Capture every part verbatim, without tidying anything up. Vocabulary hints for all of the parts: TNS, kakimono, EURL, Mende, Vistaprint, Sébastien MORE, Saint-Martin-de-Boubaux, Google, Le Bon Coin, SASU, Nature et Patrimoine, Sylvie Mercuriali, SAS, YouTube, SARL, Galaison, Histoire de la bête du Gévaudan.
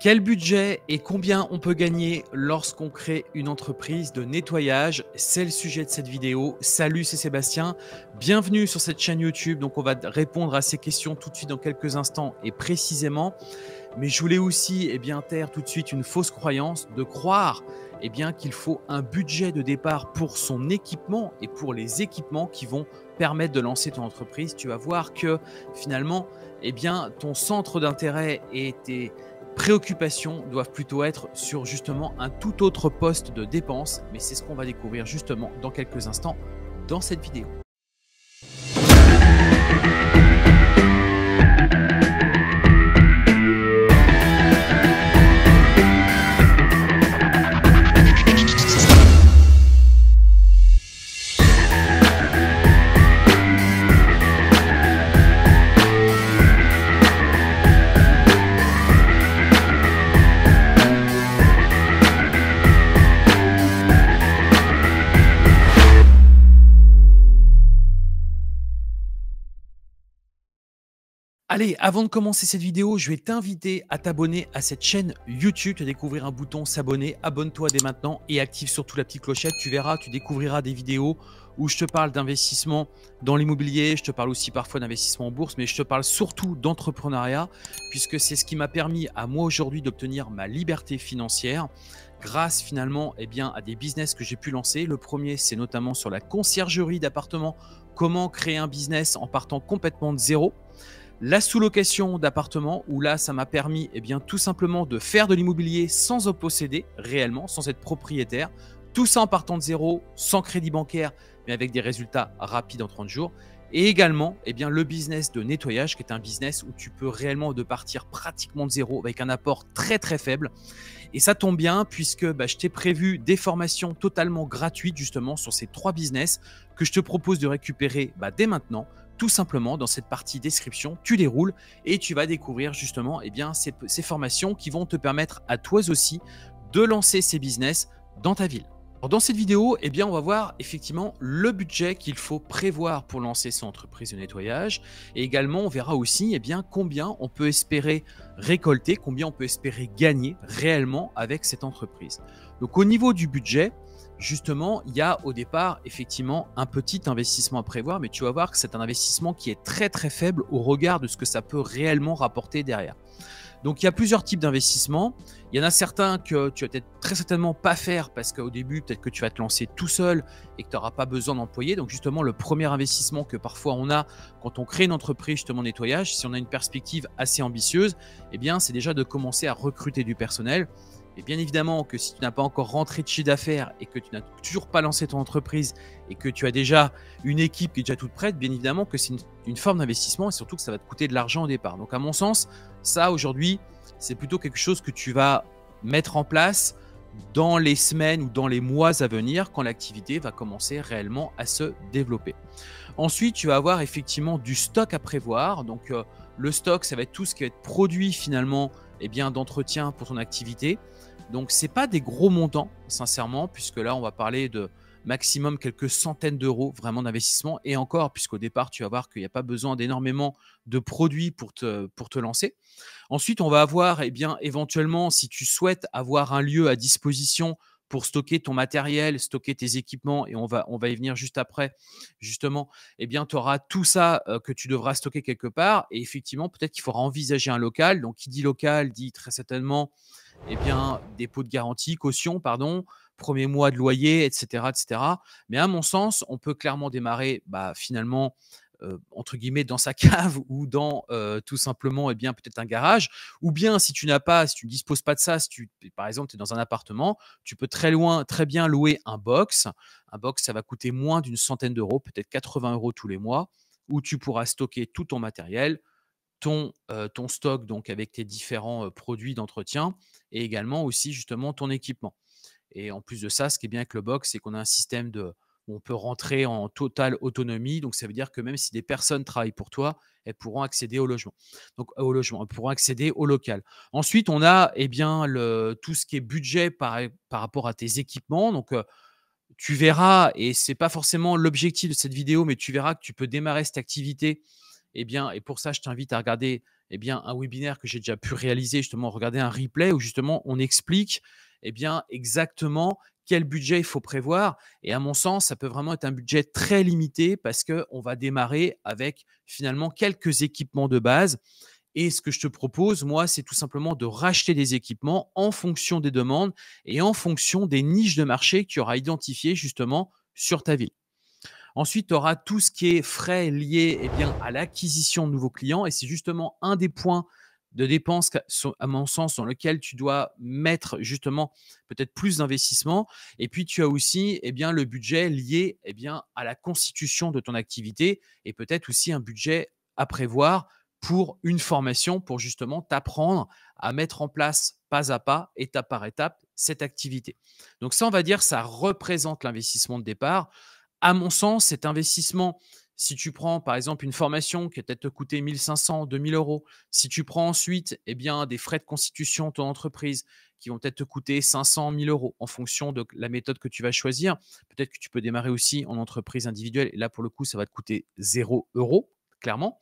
Quel budget et combien on peut gagner lorsqu'on crée une entreprise de nettoyage? C'est le sujet de cette vidéo. Salut, c'est Sébastien. Bienvenue sur cette chaîne YouTube. Donc, on va répondre à ces questions tout de suite dans quelques instants et précisément. Mais je voulais aussi eh bien, taire tout de suite une fausse croyance de croire eh bien, qu'il faut un budget de départ pour son équipement et pour les équipements qui vont permettre de lancer ton entreprise. Tu vas voir que finalement, eh bien, ton centre d'intérêt et tes préoccupations doivent plutôt être sur justement un tout autre poste de dépense, mais c'est ce qu'on va découvrir justement dans quelques instants dans cette vidéo. Allez, avant de commencer cette vidéo, je vais t'inviter à t'abonner à cette chaîne YouTube, tu vas découvrir un bouton s'abonner, abonne-toi dès maintenant et active surtout la petite clochette, tu verras, tu découvriras des vidéos où je te parle d'investissement dans l'immobilier, je te parle aussi parfois d'investissement en bourse, mais je te parle surtout d'entrepreneuriat puisque c'est ce qui m'a permis à moi aujourd'hui d'obtenir ma liberté financière grâce finalement eh bien, à des business que j'ai pu lancer. Le premier, c'est notamment sur la conciergerie d'appartements, comment créer un business en partant complètement de zéro. La sous-location d'appartements où là, ça m'a permis eh bien, tout simplement de faire de l'immobilier sans en posséder réellement, sans être propriétaire. Tout ça en partant de zéro, sans crédit bancaire, mais avec des résultats rapides en trente jours. Et également, eh bien, le business de nettoyage qui est un business où tu peux réellement de partir pratiquement de zéro avec un apport très très faible. Et ça tombe bien puisque bah, je t'ai prévu des formations totalement gratuites justement sur ces trois business que je te propose de récupérer bah, dès maintenant. Tout simplement, dans cette partie description, tu déroules et tu vas découvrir justement eh bien, ces, ces formations qui vont te permettre à toi aussi de lancer ces business dans ta ville. Alors, dans cette vidéo, eh bien, on va voir effectivement le budget qu'il faut prévoir pour lancer son entreprise de nettoyage. Et également, on verra aussi eh bien, combien on peut espérer récolter, combien on peut espérer gagner réellement avec cette entreprise. Donc, au niveau du budget, justement, il y a au départ effectivement un petit investissement à prévoir, mais tu vas voir que c'est un investissement qui est très très faible au regard de ce que ça peut réellement rapporter derrière. Donc, il y a plusieurs types d'investissements. Il y en a certains que tu vas peut-être très certainement pas faire parce qu'au début, peut-être que tu vas te lancer tout seul et que tu n'auras pas besoin d'employés. Donc, justement, le premier investissement que parfois on a quand on crée une entreprise, justement, nettoyage, si on a une perspective assez ambitieuse, eh bien, c'est déjà de commencer à recruter du personnel. Et bien évidemment que si tu n'as pas encore rentré de chiffre d'affaires et que tu n'as toujours pas lancé ton entreprise et que tu as déjà une équipe qui est déjà toute prête, bien évidemment que c'est une, une forme d'investissement et surtout que ça va te coûter de l'argent au départ. Donc, à mon sens, ça aujourd'hui, c'est plutôt quelque chose que tu vas mettre en place dans les semaines ou dans les mois à venir quand l'activité va commencer réellement à se développer. Ensuite, tu vas avoir effectivement du stock à prévoir. Donc, euh, le stock, ça va être tout ce qui va être produit finalement eh bien, d'entretien pour ton activité. Donc, ce n'est pas des gros montants, sincèrement, puisque là, on va parler de maximum quelques centaines d'euros vraiment d'investissement. Et encore, puisqu'au départ, tu vas voir qu'il n'y a pas besoin d'énormément de produits pour te, pour te lancer. Ensuite, on va avoir, eh bien, éventuellement, si tu souhaites avoir un lieu à disposition pour stocker ton matériel, stocker tes équipements, et on va, on va y venir juste après, justement, eh bien, tu auras tout ça euh, que tu devras stocker quelque part. Et effectivement, peut-être qu'il faudra envisager un local. Donc, qui dit local, dit très certainement, eh bien, dépôt de garantie, caution, pardon, premier mois de loyer, et cetera, et cetera. Mais à mon sens, on peut clairement démarrer, bah, finalement, Euh, entre guillemets dans sa cave ou dans euh, tout simplement et eh bien peut-être un garage, ou bien si tu n'as pas, si tu ne disposes pas de ça, si tu par exemple tu es dans un appartement, tu peux très loin très bien louer un box. Un box, ça va coûter moins d'une centaine d'euros, peut-être quatre-vingts euros tous les mois, où tu pourras stocker tout ton matériel, ton euh, ton stock, donc avec tes différents euh, produits d'entretien et également aussi justement ton équipement. Et en plus de ça, ce qui est bien avec le box, c'est qu'on a un système de on peut rentrer en totale autonomie. Donc, ça veut dire que même si des personnes travaillent pour toi, elles pourront accéder au logement. Donc, au logement, elles pourront accéder au local. Ensuite, on a eh bien, le, tout ce qui est budget par, par rapport à tes équipements. Donc, euh, tu verras, et ce n'est pas forcément l'objectif de cette vidéo, mais tu verras que tu peux démarrer cette activité. Eh bien, et pour ça, je t'invite à regarder eh bien, un webinaire que j'ai déjà pu réaliser, justement, regarder un replay où justement on explique eh bien, exactement quel budget il faut prévoir. Et à mon sens, ça peut vraiment être un budget très limité parce qu'on va démarrer avec finalement quelques équipements de base. Et ce que je te propose, moi, c'est tout simplement de racheter des équipements en fonction des demandes et en fonction des niches de marché que tu auras identifiées justement sur ta ville. Ensuite, tu auras tout ce qui est frais liés eh bien, à l'acquisition de nouveaux clients. Et c'est justement un des points de dépenses, à mon sens, dans lequel tu dois mettre justement peut-être plus d'investissement. Et puis, tu as aussi eh bien, le budget lié eh bien, à la constitution de ton activité et peut-être aussi un budget à prévoir pour une formation, pour justement t'apprendre à mettre en place pas à pas, étape par étape, cette activité. Donc ça, on va dire, ça représente l'investissement de départ. À mon sens, cet investissement, si tu prends par exemple une formation qui va peut-être te coûter mille cinq cents, deux mille euros, si tu prends ensuite eh bien, des frais de constitution de ton entreprise qui vont peut-être te coûter cinq cents, mille euros en fonction de la méthode que tu vas choisir, peut-être que tu peux démarrer aussi en entreprise individuelle. Et là, pour le coup, ça va te coûter zéro euros, clairement.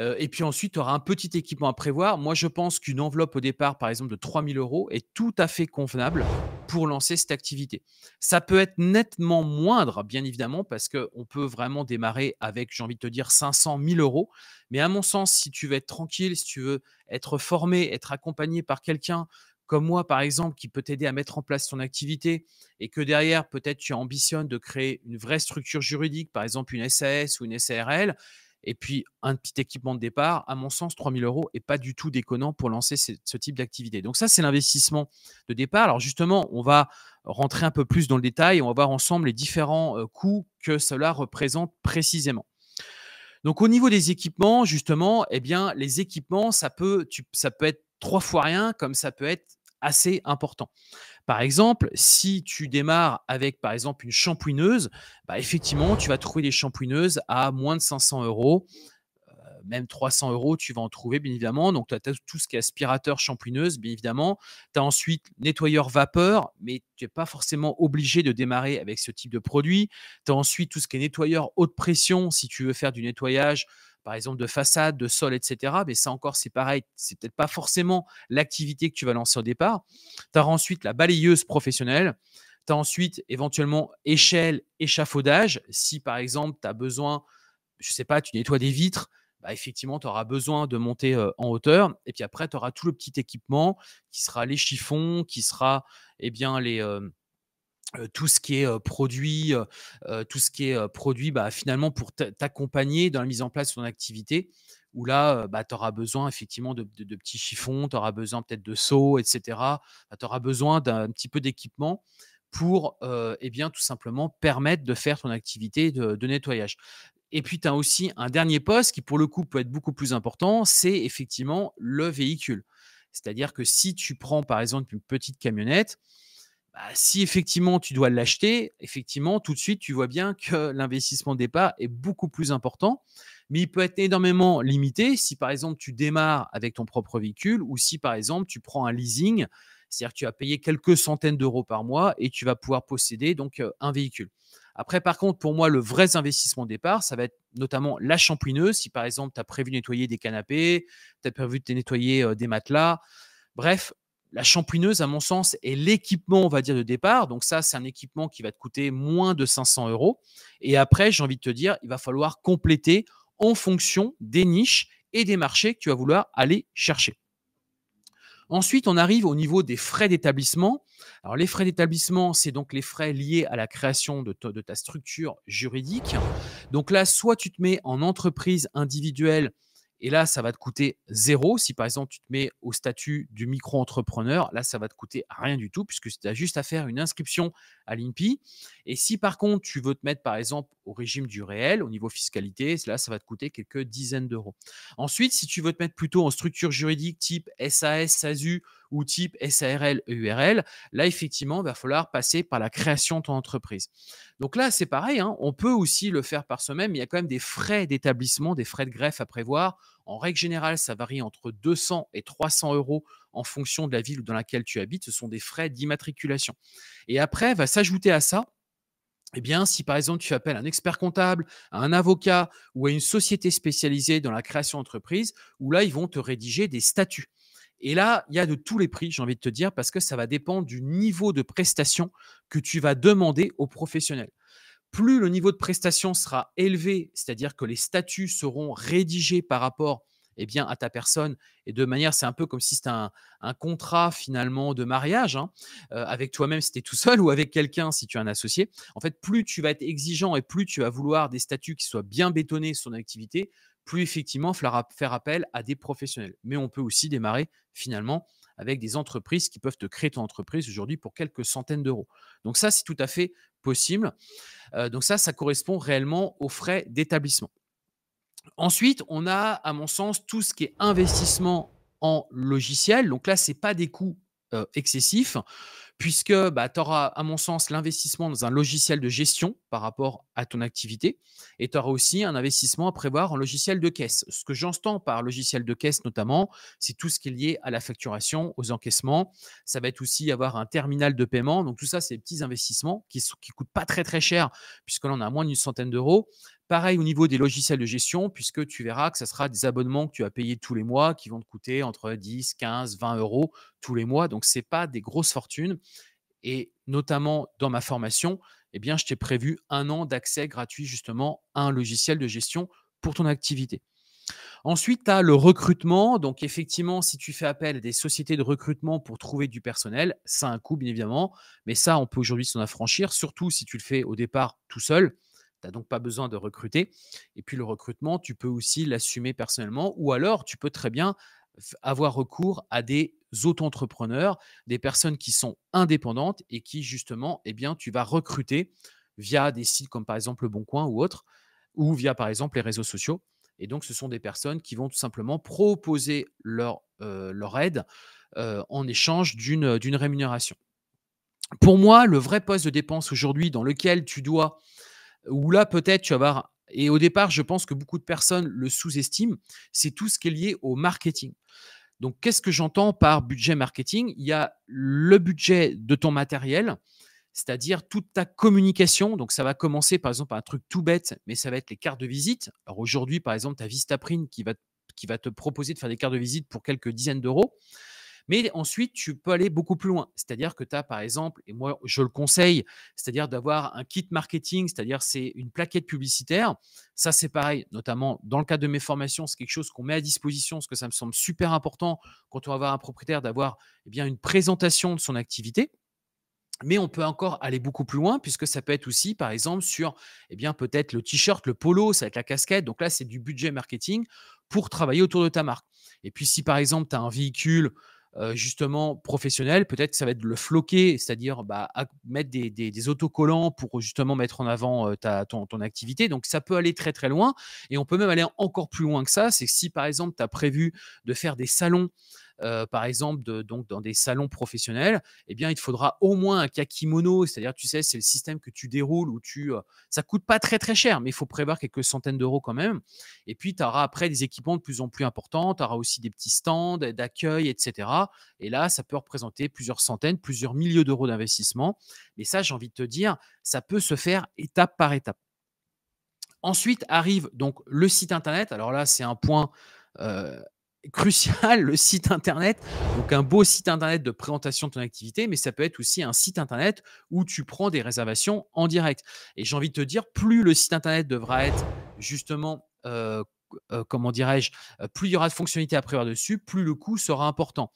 Euh, et puis ensuite, tu auras un petit équipement à prévoir. Moi, je pense qu'une enveloppe au départ, par exemple, de trois mille euros est tout à fait convenable pour lancer cette activité. Ça peut être nettement moindre, bien évidemment, parce qu'on peut vraiment démarrer avec, j'ai envie de te dire, cinq cents, mille euros. Mais à mon sens, si tu veux être tranquille, si tu veux être formé, être accompagné par quelqu'un comme moi, par exemple, qui peut t'aider à mettre en place ton activité et que derrière, peut-être, tu ambitionnes de créer une vraie structure juridique, par exemple, une S A S ou une S A R L, et puis, un petit équipement de départ, à mon sens, trois mille euros n'est pas du tout déconnant pour lancer ce type d'activité. Donc ça, c'est l'investissement de départ. Alors justement, on va rentrer un peu plus dans le détail. On va voir ensemble les différents coûts que cela représente précisément. Donc au niveau des équipements, justement, eh bien, les équipements, ça peut, tu, ça peut être trois fois rien comme ça peut être assez important. Par exemple, si tu démarres avec, par exemple, une shampouineuse, bah effectivement, tu vas trouver des shampouineuses à moins de cinq cents euros, euh, même trois cents euros, tu vas en trouver, bien évidemment. Donc, tu as tout ce qui est aspirateur, shampouineuse, bien évidemment. Tu as ensuite nettoyeur vapeur, mais tu n'es pas forcément obligé de démarrer avec ce type de produit. Tu as ensuite tout ce qui est nettoyeur haute pression, si tu veux faire du nettoyage, par exemple, de façade, de sol, et cetera. Mais ça encore, c'est pareil. C'est peut-être pas forcément l'activité que tu vas lancer au départ. Tu as ensuite la balayeuse professionnelle. Tu as ensuite éventuellement échelle, échafaudage. Si, par exemple, tu as besoin, je ne sais pas, tu nettoies des vitres, bah, effectivement, tu auras besoin de monter euh, en hauteur. Et puis après, tu auras tout le petit équipement qui sera les chiffons, qui sera eh bien, les… Euh, Euh, tout ce qui est euh, produit, euh, tout ce qui est euh, produit bah, finalement pour t'accompagner dans la mise en place de ton activité où là, euh, bah, tu auras besoin effectivement de, de, de petits chiffons, tu auras besoin peut-être de seaux, et cetera. Bah, tu auras besoin d'un petit peu d'équipement pour euh, eh bien, tout simplement permettre de faire ton activité de, de nettoyage. Et puis, tu as aussi un dernier poste qui pour le coup peut être beaucoup plus important, c'est effectivement le véhicule. C'est-à-dire que si tu prends par exemple une petite camionnette, bah, si effectivement tu dois l'acheter, effectivement tout de suite tu vois bien que l'investissement de départ est beaucoup plus important, mais il peut être énormément limité si par exemple tu démarres avec ton propre véhicule ou si par exemple tu prends un leasing, c'est-à-dire que tu vas payer quelques centaines d'euros par mois et tu vas pouvoir posséder donc un véhicule. Après, par contre, pour moi, le vrai investissement de départ, ça va être notamment la shampouineuse. Si par exemple tu as prévu de nettoyer des canapés, tu as prévu de nettoyer euh, des matelas, bref. La shampouineuse, à mon sens, est l'équipement, on va dire, de départ. Donc ça, c'est un équipement qui va te coûter moins de cinq cents euros. Et après, j'ai envie de te dire, il va falloir compléter en fonction des niches et des marchés que tu vas vouloir aller chercher. Ensuite, on arrive au niveau des frais d'établissement. Alors, les frais d'établissement, c'est donc les frais liés à la création de, de ta structure juridique. Donc là, soit tu te mets en entreprise individuelle, et là, ça va te coûter zéro. Si par exemple, tu te mets au statut du micro-entrepreneur, là, ça va te coûter rien du tout puisque tu as juste à faire une inscription à l'I N P I. Et si par contre, tu veux te mettre par exemple au régime du réel, au niveau fiscalité, là, ça va te coûter quelques dizaines d'euros. Ensuite, si tu veux te mettre plutôt en structure juridique type S A S, S A S U ou type S A R L, E U R L, là, effectivement, il va falloir passer par la création de ton entreprise. Donc là, c'est pareil, hein, on peut aussi le faire par soi-même, mais il y a quand même des frais d'établissement, des frais de greffe à prévoir. En règle générale, ça varie entre deux cents et trois cents euros en fonction de la ville dans laquelle tu habites. Ce sont des frais d'immatriculation. Et après, va s'ajouter à ça Eh bien, si par exemple, tu appelles un expert comptable, à un avocat ou à une société spécialisée dans la création d'entreprise, où là, ils vont te rédiger des statuts. Et là, il y a de tous les prix, j'ai envie de te dire, parce que ça va dépendre du niveau de prestation que tu vas demander aux professionnels. Plus le niveau de prestation sera élevé, c'est-à-dire que les statuts seront rédigés par rapport eh bien, à ta personne et de manière, c'est un peu comme si c'était un, un contrat finalement de mariage hein, euh, avec toi-même si tu es tout seul ou avec quelqu'un si tu as un associé. En fait, plus tu vas être exigeant et plus tu vas vouloir des statuts qui soient bien bétonnés sur ton activité, plus effectivement faire appel à des professionnels. Mais on peut aussi démarrer finalement avec des entreprises qui peuvent te créer ton entreprise aujourd'hui pour quelques centaines d'euros. Donc ça, c'est tout à fait possible. Euh, donc ça, ça correspond réellement aux frais d'établissement. Ensuite, on a, à mon sens, tout ce qui est investissement en logiciel. Donc là, ce n'est pas des coûts euh, excessifs puisque bah, tu auras, à mon sens, l'investissement dans un logiciel de gestion par rapport à ton activité et tu auras aussi un investissement à prévoir en logiciel de caisse. Ce que j'entends par logiciel de caisse notamment, c'est tout ce qui est lié à la facturation, aux encaissements. Ça va être aussi avoir un terminal de paiement. Donc tout ça, c'est des petits investissements qui ne coûtent pas très, très cher puisque là, on a moins d'une centaine d'euros. Pareil au niveau des logiciels de gestion, puisque tu verras que ce sera des abonnements que tu as payés tous les mois qui vont te coûter entre dix, quinze, vingt euros tous les mois. Donc, ce n'est pas des grosses fortunes. Et notamment dans ma formation, eh bien, je t'ai prévu un an d'accès gratuit justement à un logiciel de gestion pour ton activité. Ensuite, tu as le recrutement. Donc, effectivement, si tu fais appel à des sociétés de recrutement pour trouver du personnel, ça a un coût, bien évidemment. Mais ça, on peut aujourd'hui s'en affranchir, surtout si tu le fais au départ tout seul. Tu n'as donc pas besoin de recruter. Et puis, le recrutement, tu peux aussi l'assumer personnellement ou alors tu peux très bien avoir recours à des auto-entrepreneurs, des personnes qui sont indépendantes et qui, justement, eh bien, tu vas recruter via des sites comme par exemple Le Bon Coin ou autre ou via par exemple les réseaux sociaux. Et donc, ce sont des personnes qui vont tout simplement proposer leur, euh, leur aide euh, en échange d'une d'une rémunération. Pour moi, le vrai poste de dépense aujourd'hui dans lequel tu dois… où là, peut-être, tu vas voir, et au départ, je pense que beaucoup de personnes le sous-estiment, c'est tout ce qui est lié au marketing. Donc, qu'est-ce que j'entends par budget marketing? Il y a le budget de ton matériel, c'est-à-dire toute ta communication. Donc, ça va commencer, par exemple, par un truc tout bête, mais ça va être les cartes de visite. Alors, aujourd'hui, par exemple, tu as Vistaprint qui va, qui va te proposer de faire des cartes de visite pour quelques dizaines d'euros. Mais ensuite, tu peux aller beaucoup plus loin. C'est-à-dire que tu as, par exemple, et moi, je le conseille, c'est-à-dire d'avoir un kit marketing, c'est-à-dire c'est une plaquette publicitaire. Ça, c'est pareil, notamment dans le cadre de mes formations, c'est quelque chose qu'on met à disposition parce que ça me semble super important quand on va avoir un propriétaire d'avoir eh bien, une présentation de son activité. Mais on peut encore aller beaucoup plus loin puisque ça peut être aussi, par exemple, sur eh bien peut-être le t-shirt, le polo, ça va être la casquette. Donc là, c'est du budget marketing pour travailler autour de ta marque. Et puis, si par exemple, tu as un véhicule… Euh, justement professionnel, peut-être que ça va être le floquer, c'est-à-dire bah, mettre des, des, des autocollants pour justement mettre en avant euh, ta, ton, ton activité. Donc, ça peut aller très, très loin et on peut même aller encore plus loin que ça. C'est que si, par exemple, tu as prévu de faire des salons, euh, par exemple, de, donc dans des salons professionnels, eh bien, il te faudra au moins un kakimono, c'est-à-dire, tu sais, c'est le système que tu déroules où tu… Euh, ça ne coûte pas très, très cher, mais il faut prévoir quelques centaines d'euros quand même. Et puis, tu auras après des équipements de plus en plus importants, tu auras aussi des petits stands d'accueil, et cetera. Et là, ça peut représenter plusieurs centaines, plusieurs milliers d'euros d'investissement. Mais ça, j'ai envie de te dire, ça peut se faire étape par étape. Ensuite arrive donc le site internet. Alors là, c'est un point euh, crucial, le site internet. Donc, un beau site internet de présentation de ton activité, mais ça peut être aussi un site internet où tu prends des réservations en direct. Et j'ai envie de te dire, plus le site internet devra être justement… Euh, Euh, comment dirais-je, euh, plus il y aura de fonctionnalités à prévoir dessus, plus le coût sera important.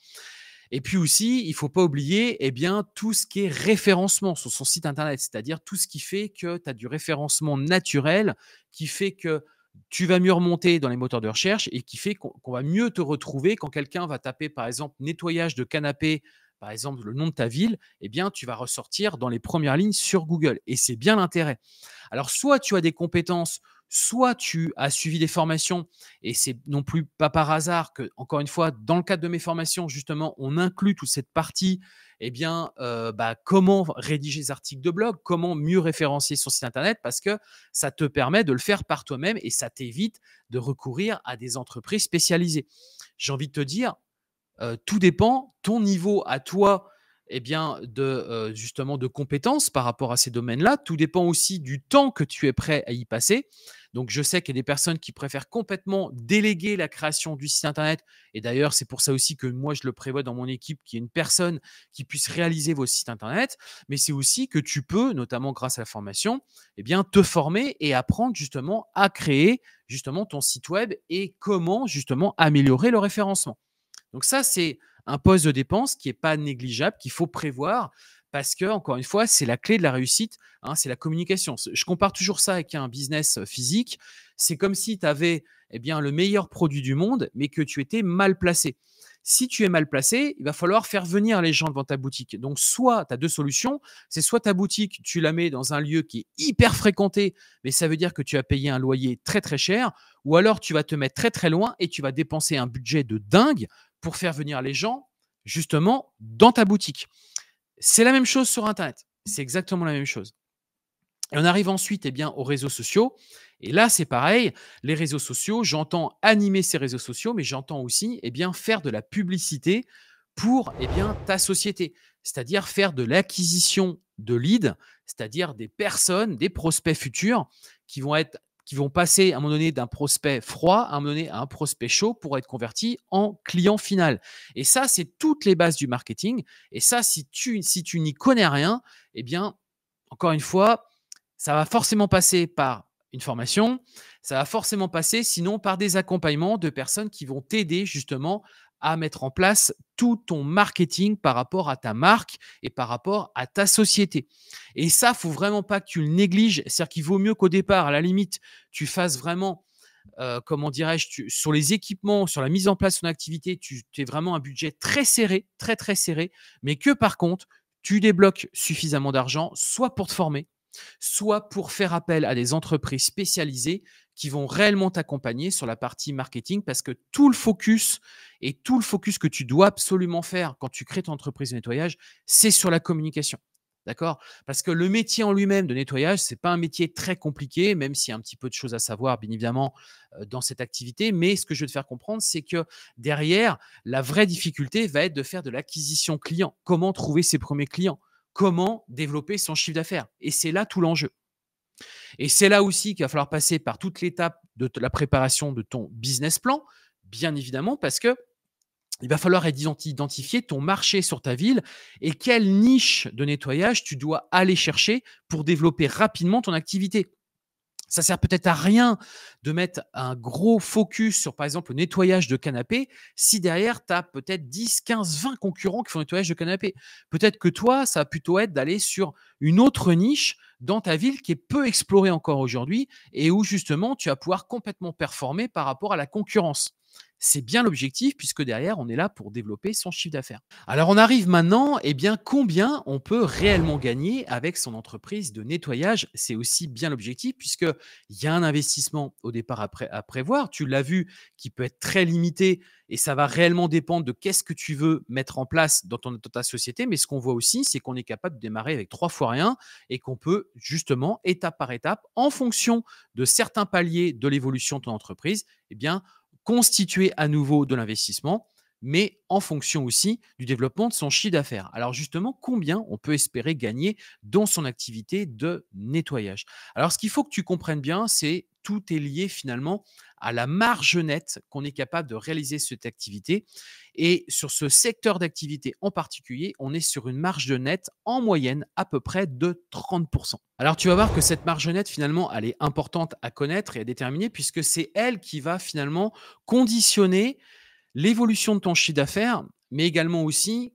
Et puis aussi, il ne faut pas oublier eh bien, tout ce qui est référencement sur son site internet, c'est-à-dire tout ce qui fait que tu as du référencement naturel, qui fait que tu vas mieux remonter dans les moteurs de recherche et qui fait qu'on qu'on va mieux te retrouver quand quelqu'un va taper, par exemple, nettoyage de canapé, par exemple, le nom de ta ville, eh bien, tu vas ressortir dans les premières lignes sur Google. Et c'est bien l'intérêt. Alors, soit tu as des compétences, soit tu as suivi des formations et c'est non plus pas par hasard que, encore une fois, dans le cadre de mes formations, justement, on inclut toute cette partie, eh bien, euh, bah, comment rédiger des articles de blog, comment mieux référencier son site internet parce que ça te permet de le faire par toi-même et ça t'évite de recourir à des entreprises spécialisées. J'ai envie de te dire, euh, tout dépend, ton niveau à toi eh bien, de, euh, justement de compétences par rapport à ces domaines-là. Tout dépend aussi du temps que tu es prêt à y passer. Donc, je sais qu'il y a des personnes qui préfèrent complètement déléguer la création du site Internet. Et d'ailleurs, c'est pour ça aussi que moi, je le prévois dans mon équipe, qu'il y ait une personne qui puisse réaliser vos sites Internet. Mais c'est aussi que tu peux, notamment grâce à la formation, eh bien, te former et apprendre justement à créer justement ton site web et comment justement améliorer le référencement. Donc, ça, c'est un poste de dépense qui n'est pas négligeable, qu'il faut prévoir. Parce que, encore une fois, c'est la clé de la réussite, hein, c'est la communication. Je compare toujours ça avec un business physique. C'est comme si tu avais eh bien, le meilleur produit du monde, mais que tu étais mal placé. Si tu es mal placé, il va falloir faire venir les gens devant ta boutique. Donc, soit tu as deux solutions, c'est soit ta boutique, tu la mets dans un lieu qui est hyper fréquenté, mais ça veut dire que tu as payé un loyer très, très cher, ou alors tu vas te mettre très, très loin et tu vas dépenser un budget de dingue pour faire venir les gens justement dans ta boutique. C'est la même chose sur Internet. C'est exactement la même chose. Et on arrive ensuite eh bien, aux réseaux sociaux. Et là, c'est pareil. Les réseaux sociaux, j'entends animer ces réseaux sociaux, mais j'entends aussi eh bien, faire de la publicité pour eh bien, ta société. C'est-à-dire faire de l'acquisition de leads, c'est-à-dire des personnes, des prospects futurs qui vont, être, qui vont passer à un moment donné d'un prospect froid à un moment donné à un prospect chaud pour être converti en client final. Et ça, c'est toutes les bases du marketing. Et ça, si tu, si tu n'y connais rien, eh bien, encore une fois, ça va forcément passer par une formation, ça va forcément passer sinon par des accompagnements de personnes qui vont t'aider justement à mettre en place tout ton marketing par rapport à ta marque et par rapport à ta société. Et ça, il ne faut vraiment pas que tu le négliges. C'est-à-dire qu'il vaut mieux qu'au départ, à la limite, tu fasses vraiment, euh, comment dirais-je, tu, sur les équipements, sur la mise en place de ton activité, tu aies vraiment un budget très serré, très, très serré, mais que par contre, tu débloques suffisamment d'argent, soit pour te former, soit pour faire appel à des entreprises spécialisées qui vont réellement t'accompagner sur la partie marketing, parce que tout le focus et tout le focus que tu dois absolument faire quand tu crées ton entreprise de nettoyage, c'est sur la communication. D'accord ? Parce que le métier en lui-même de nettoyage, ce n'est pas un métier très compliqué, même s'il y a un petit peu de choses à savoir, bien évidemment, dans cette activité. Mais ce que je veux te faire comprendre, c'est que derrière, la vraie difficulté va être de faire de l'acquisition client. Comment trouver ses premiers clients ? Comment développer son chiffre d'affaires. Et c'est là tout l'enjeu. Et c'est là aussi qu'il va falloir passer par toute l'étape de la préparation de ton business plan, bien évidemment, parce que il va falloir identifier ton marché sur ta ville et quelle niche de nettoyage tu dois aller chercher pour développer rapidement ton activité. Ça ne sert peut-être à rien de mettre un gros focus sur, par exemple, le nettoyage de canapé si derrière, tu as peut-être dix, quinze, vingt concurrents qui font le nettoyage de canapé. Peut-être que toi, ça va plutôt être d'aller sur une autre niche dans ta ville qui est peu explorée encore aujourd'hui et où justement, tu vas pouvoir complètement performer par rapport à la concurrence. C'est bien l'objectif puisque derrière, on est là pour développer son chiffre d'affaires. Alors, on arrive maintenant, eh bien, combien on peut réellement gagner avec son entreprise de nettoyage? C'est aussi bien l'objectif puisqu'il y a un investissement au départ à, pré- à prévoir. Tu l'as vu, qui peut être très limité et ça va réellement dépendre de qu'est-ce que tu veux mettre en place dans, ton, dans ta société. Mais ce qu'on voit aussi, c'est qu'on est capable de démarrer avec trois fois rien et qu'on peut justement, étape par étape, en fonction de certains paliers de l'évolution de ton entreprise, eh bien, constituer à nouveau de l'investissement, mais en fonction aussi du développement de son chiffre d'affaires. Alors justement, combien on peut espérer gagner dans son activité de nettoyage? Alors, ce qu'il faut que tu comprennes bien, c'est tout est lié finalement à la marge nette qu'on est capable de réaliser cette activité. Et sur ce secteur d'activité en particulier, on est sur une marge nette en moyenne à peu près de trente pour cent. Alors, tu vas voir que cette marge nette, finalement, elle est importante à connaître et à déterminer puisque c'est elle qui va finalement conditionner l'évolution de ton chiffre d'affaires, mais également aussi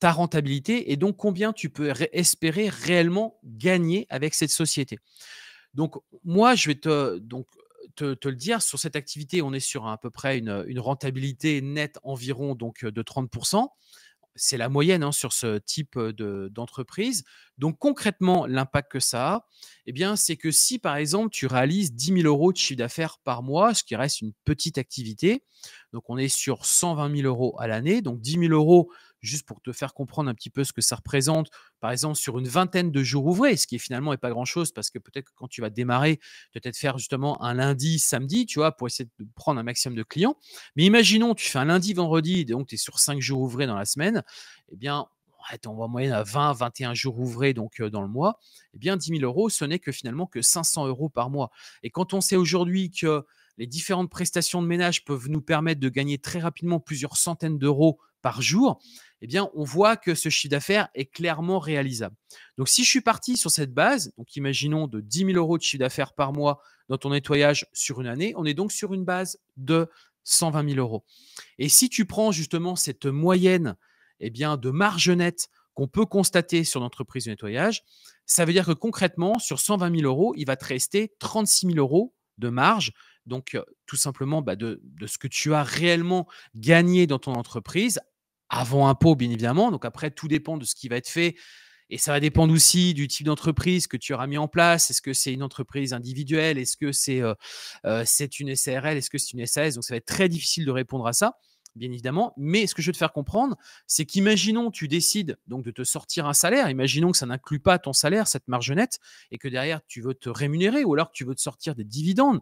ta rentabilité et donc combien tu peux ré- espérer réellement gagner avec cette société. Donc, moi, je vais te, donc, te, te le dire, sur cette activité, on est sur à peu près une, une rentabilité nette environ donc, de trente pour cent. C'est la moyenne hein, sur ce type de, d'entreprise. Donc, concrètement, l'impact que ça a, eh bien, c'est que si, par exemple, tu réalises dix mille euros de chiffre d'affaires par mois, ce qui reste une petite activité, donc on est sur cent vingt mille euros à l'année, donc dix mille euros, juste pour te faire comprendre un petit peu ce que ça représente, par exemple, sur une vingtaine de jours ouvrés, ce qui finalement n'est pas grand-chose parce que peut-être que quand tu vas démarrer, peut-être faire justement un lundi, samedi, tu vois, pour essayer de prendre un maximum de clients. Mais imaginons, tu fais un lundi, vendredi, donc tu es sur cinq jours ouvrés dans la semaine, eh bien, on va en moyenne à vingt, vingt et un jours ouvrés donc, euh, dans le mois, eh bien dix mille euros, ce n'est que finalement que cinq cents euros par mois. Et quand on sait aujourd'hui que les différentes prestations de ménage peuvent nous permettre de gagner très rapidement plusieurs centaines d'euros par jour, eh bien, on voit que ce chiffre d'affaires est clairement réalisable. Donc, si je suis parti sur cette base, donc imaginons de dix mille euros de chiffre d'affaires par mois dans ton nettoyage sur une année, on est donc sur une base de cent vingt mille euros. Et si tu prends justement cette moyenne eh bien, de marge nette qu'on peut constater sur l'entreprise de nettoyage, ça veut dire que concrètement, sur cent vingt mille euros, il va te rester trente-six mille euros de marge. Donc, euh, tout simplement bah, de, de ce que tu as réellement gagné dans ton entreprise, avant impôt, bien évidemment. Donc, après, tout dépend de ce qui va être fait. Et ça va dépendre aussi du type d'entreprise que tu auras mis en place. Est-ce que c'est une entreprise individuelle? Est-ce que c'est euh, euh, c'est une S A R L? Est-ce que c'est une S A S? Donc, ça va être très difficile de répondre à ça, bien évidemment. Mais ce que je veux te faire comprendre, c'est qu'imaginons tu décides donc de te sortir un salaire. Imaginons que ça n'inclut pas ton salaire, cette marge nette, et que derrière, tu veux te rémunérer ou alors que tu veux te sortir des dividendes.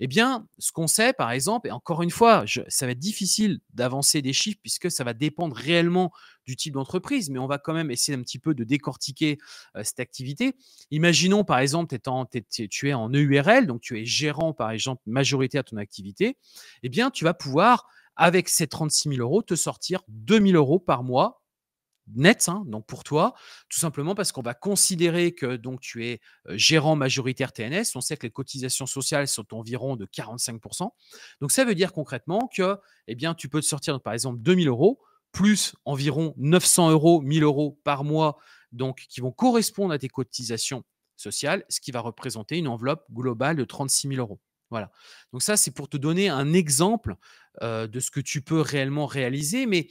Eh bien, ce qu'on sait, par exemple, et encore une fois, je, ça va être difficile d'avancer des chiffres puisque ça va dépendre réellement du type d'entreprise, mais on va quand même essayer un petit peu de décortiquer euh, cette activité. Imaginons, par exemple, t'es en, t'es, t'es, tu es en E U R L, donc tu es gérant, par exemple, majoritaire de ton activité. Eh bien, tu vas pouvoir avec ces trente-six mille euros, te sortir deux mille euros par mois net, hein, donc pour toi, tout simplement parce qu'on va considérer que donc, tu es gérant majoritaire T N S. On sait que les cotisations sociales sont environ de quarante-cinq pour cent. Donc, ça veut dire concrètement que eh bien, tu peux te sortir donc, par exemple deux mille euros plus environ neuf cents euros, mille euros par mois donc, qui vont correspondre à tes cotisations sociales, ce qui va représenter une enveloppe globale de trente-six mille euros. Voilà. Donc ça, c'est pour te donner un exemple euh, de ce que tu peux réellement réaliser. Mais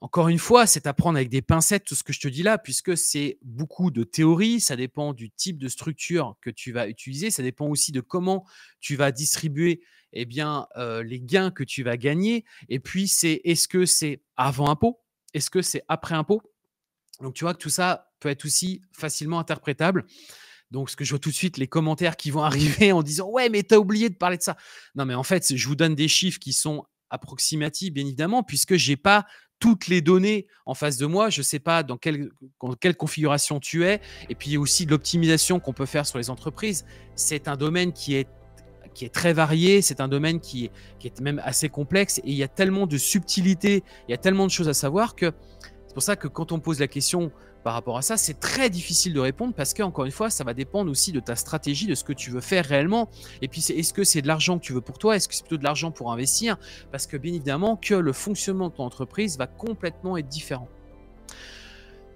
encore une fois, c'est à prendre avec des pincettes tout ce que je te dis là, puisque c'est beaucoup de théorie. Ça dépend du type de structure que tu vas utiliser. Ça dépend aussi de comment tu vas distribuer eh bien, euh, les gains que tu vas gagner. Et puis, c'est est-ce que c'est avant impôt? Est-ce que c'est après impôt? Donc, tu vois que tout ça peut être aussi facilement interprétable. Donc, ce que je vois tout de suite, les commentaires qui vont arriver en disant « Ouais, mais tu as oublié de parler de ça ». Non, mais en fait, je vous donne des chiffres qui sont approximatifs, bien évidemment, puisque je n'ai pas toutes les données en face de moi. Je ne sais pas dans quelle, dans quelle configuration tu es. Et puis, il y a aussi de l'optimisation qu'on peut faire sur les entreprises. C'est un domaine qui est, qui est très varié. C'est un domaine qui est, qui est même assez complexe. Et il y a tellement de subtilités, il y a tellement de choses à savoir que c'est pour ça que quand on pose la question par rapport à ça, c'est très difficile de répondre parce qu'encore une fois, ça va dépendre aussi de ta stratégie, de ce que tu veux faire réellement. Et puis, est-ce que c'est de l'argent que tu veux pour toi? Est-ce que c'est plutôt de l'argent pour investir? Parce que bien évidemment que le fonctionnement de ton entreprise va complètement être différent.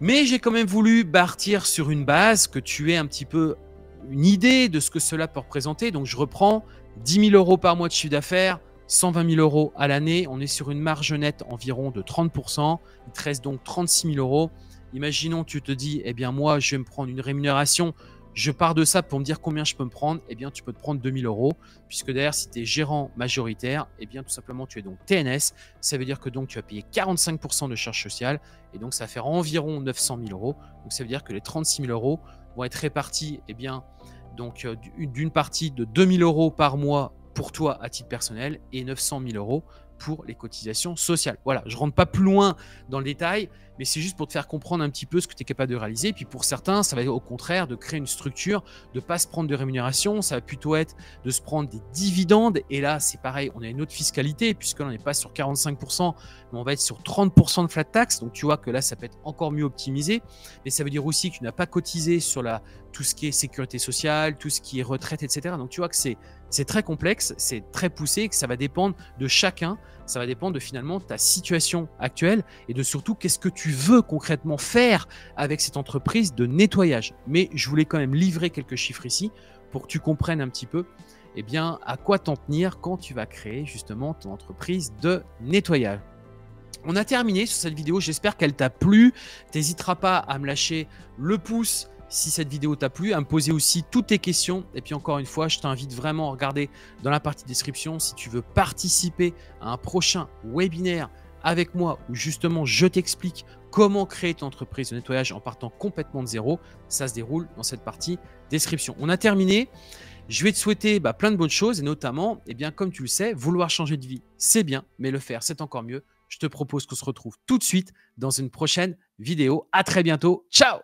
Mais j'ai quand même voulu partir sur une base que tu aies un petit peu une idée de ce que cela peut représenter. Donc, je reprends dix mille euros par mois de chiffre d'affaires, cent vingt mille euros à l'année. On est sur une marge nette environ de trente pour cent. Il te reste donc trente-six mille euros. Imaginons, tu te dis, eh bien, moi, je vais me prendre une rémunération. Je pars de ça pour me dire combien je peux me prendre. Eh bien, tu peux te prendre deux mille euros, puisque derrière, si tu es gérant majoritaire, eh bien, tout simplement, tu es donc T N S. Ça veut dire que donc, tu as payé quarante-cinq pour cent de charges sociales. Et donc, ça va faire environ neuf cent mille euros. Donc, ça veut dire que les trente-six mille euros vont être répartis, eh bien, donc, d'une partie de deux mille euros par mois pour toi à titre personnel et neuf cent mille euros pour les cotisations sociales. Voilà, je ne rentre pas plus loin dans le détail, mais c'est juste pour te faire comprendre un petit peu ce que tu es capable de réaliser. Et puis pour certains, ça va être au contraire de créer une structure, de ne pas se prendre de rémunération, ça va plutôt être de se prendre des dividendes. Et là, c'est pareil, on a une autre fiscalité, puisque là, on n'est pas sur quarante-cinq pour cent, mais on va être sur trente pour cent de flat tax. Donc tu vois que là, ça peut être encore mieux optimisé. Mais ça veut dire aussi que tu n'as pas cotisé sur la, tout ce qui est sécurité sociale, tout ce qui est retraite, et cetera. Donc tu vois que c'est c'est très complexe, c'est très poussé, et que ça va dépendre de chacun. Ça va dépendre de finalement ta situation actuelle et de surtout qu'est-ce que tu veux concrètement faire avec cette entreprise de nettoyage. Mais je voulais quand même livrer quelques chiffres ici pour que tu comprennes un petit peu eh bien, à quoi t'en tenir quand tu vas créer justement ton entreprise de nettoyage. On a terminé sur cette vidéo, j'espère qu'elle t'a plu. N'hésitera pas à me lâcher le pouce si cette vidéo t'a plu, à me poser aussi toutes tes questions. Et puis encore une fois, je t'invite vraiment à regarder dans la partie description si tu veux participer à un prochain webinaire avec moi où justement je t'explique comment créer ton entreprise de nettoyage en partant complètement de zéro. Ça se déroule dans cette partie description. On a terminé. Je vais te souhaiter bah, plein de bonnes choses et notamment, eh bien, comme tu le sais, vouloir changer de vie, c'est bien, mais le faire, c'est encore mieux. je te propose qu'on se retrouve tout de suite dans une prochaine vidéo. À très bientôt. Ciao!